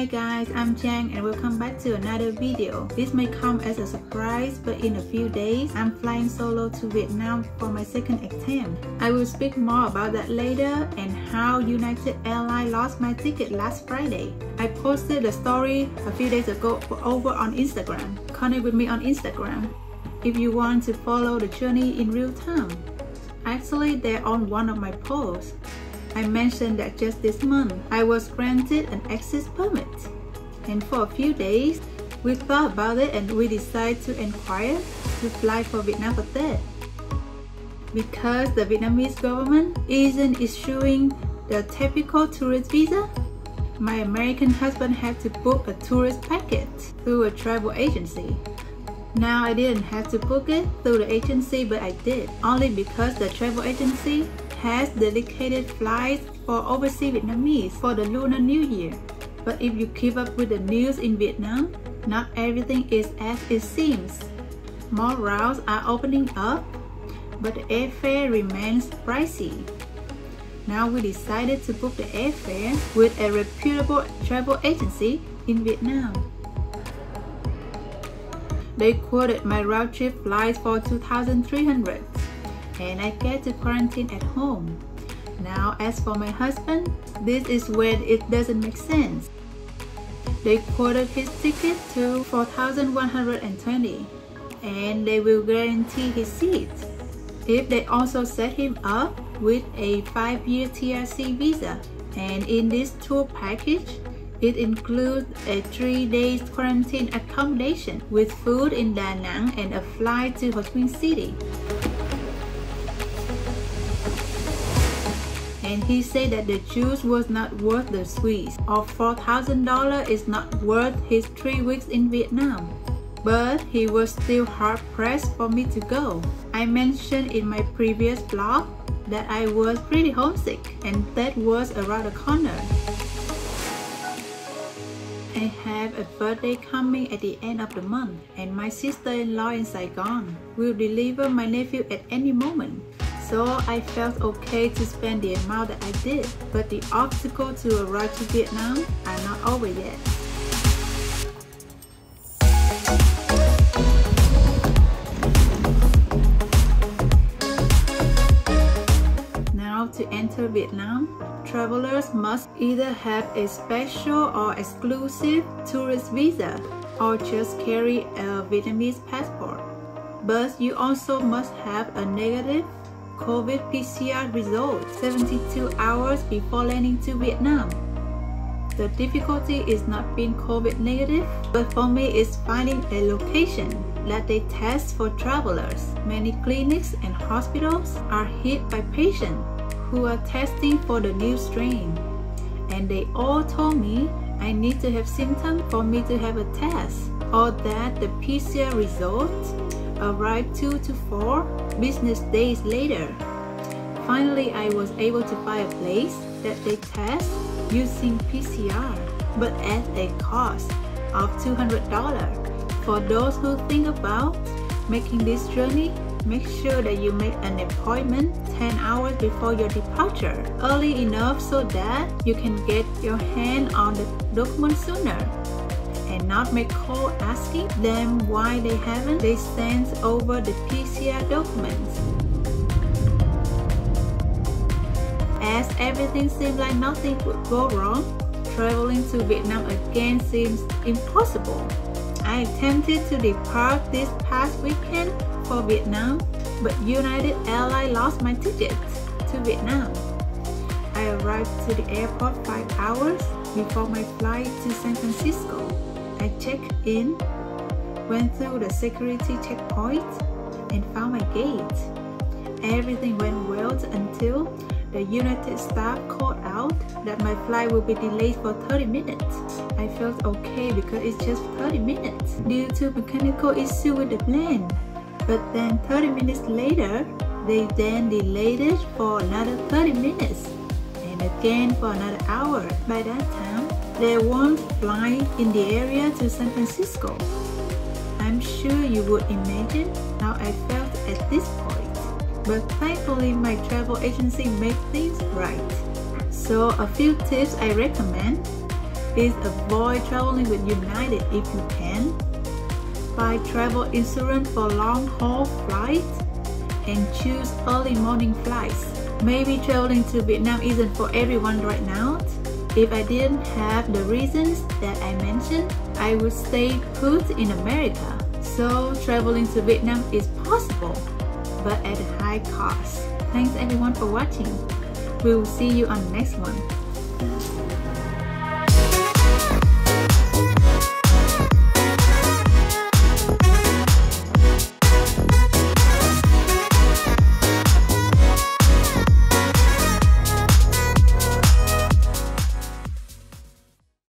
Hi guys, I'm Trang and welcome back to another video. This may come as a surprise, but in a few days, I'm flying solo to Vietnam for my second attempt. I will speak more about that later and how United Airlines lost my ticket last Friday. I posted the story a few days ago over on Instagram. Connect with me on Instagram if you want to follow the journey in real time. Actually, they're on one of my posts. I mentioned that just this month, I was granted an access permit. And for a few days, we thought about it and we decided to inquire to fly for Vietnam for Tet. Because the Vietnamese government isn't issuing the typical tourist visa, my American husband had to book a tourist package through a travel agency. Now I didn't have to book it through the agency, but I did, only because the travel agency has dedicated flights for overseas Vietnamese for the Lunar New Year. But if you keep up with the news in Vietnam, not everything is as it seems. More routes are opening up, but the airfare remains pricey. Now we decided to book the airfare with a reputable travel agency in Vietnam. They quoted my round trip flights for $2,300. And I get to quarantine at home. Now as for my husband, this is where it doesn't make sense. They quoted his ticket to $4,120 and they will guarantee his seat if they also set him up with a 5-year TRC visa. And in this tour package, it includes a 3-day quarantine accommodation with food in Da Nang and a flight to Ho Chi Minh City. And he said that the juice was not worth the squeeze, or $4,000 is not worth his 3 weeks in Vietnam. But he was still hard pressed for me to go. I mentioned in my previous vlog that I was pretty homesick and that was around the corner. I have a birthday coming at the end of the month and my sister-in-law in Saigon will deliver my nephew at any moment. So I felt okay to spend the amount that I did, but the obstacles to arrive to Vietnam are not over yet. Now to enter Vietnam, travelers must either have a special or exclusive tourist visa or just carry a Vietnamese passport. But you also must have a negative COVID PCR result 72 hours before landing to Vietnam. The difficulty is not being COVID negative, but for me it's finding a location that they test for travelers. Many clinics and hospitals are hit by patients who are testing for the new strain. And they all told me I need to have symptoms for me to have a test, or that the PCR result arrived 2 to 4 business days later. Finally, I was able to find a place that they test using PCR, but at a cost of $200. For those who think about making this journey, make sure that you make an appointment 10 hours before your departure, early enough so that you can get your hand on the document sooner. And not make call asking them why they haven't. They sent over the PCR documents. As everything seemed like nothing would go wrong, traveling to Vietnam again seems impossible. I attempted to depart this past weekend for Vietnam, but United Airlines lost my ticket to Vietnam. I arrived to the airport 5 hours before my flight to San Francisco. I checked in, went through the security checkpoint, and found my gate. Everything went well until the United staff called out that my flight will be delayed for 30 minutes. I felt okay because it's just 30 minutes due to mechanical issue with the plane. But then 30 minutes later, they then delayed it for another 30 minutes and again for another hour. By that time, there won't fly in the area to San Francisco. I'm sure you would imagine how I felt at this point. But thankfully my travel agency made things right. So a few tips I recommend. is avoid traveling with United if you can. Buy travel insurance for long-haul flights and choose early morning flights. Maybe traveling to Vietnam isn't for everyone right now. If I didn't have the reasons that I mentioned, I would stay put in America. So traveling to Vietnam is possible, but at a high cost. Thanks everyone for watching. We will see you on the next one.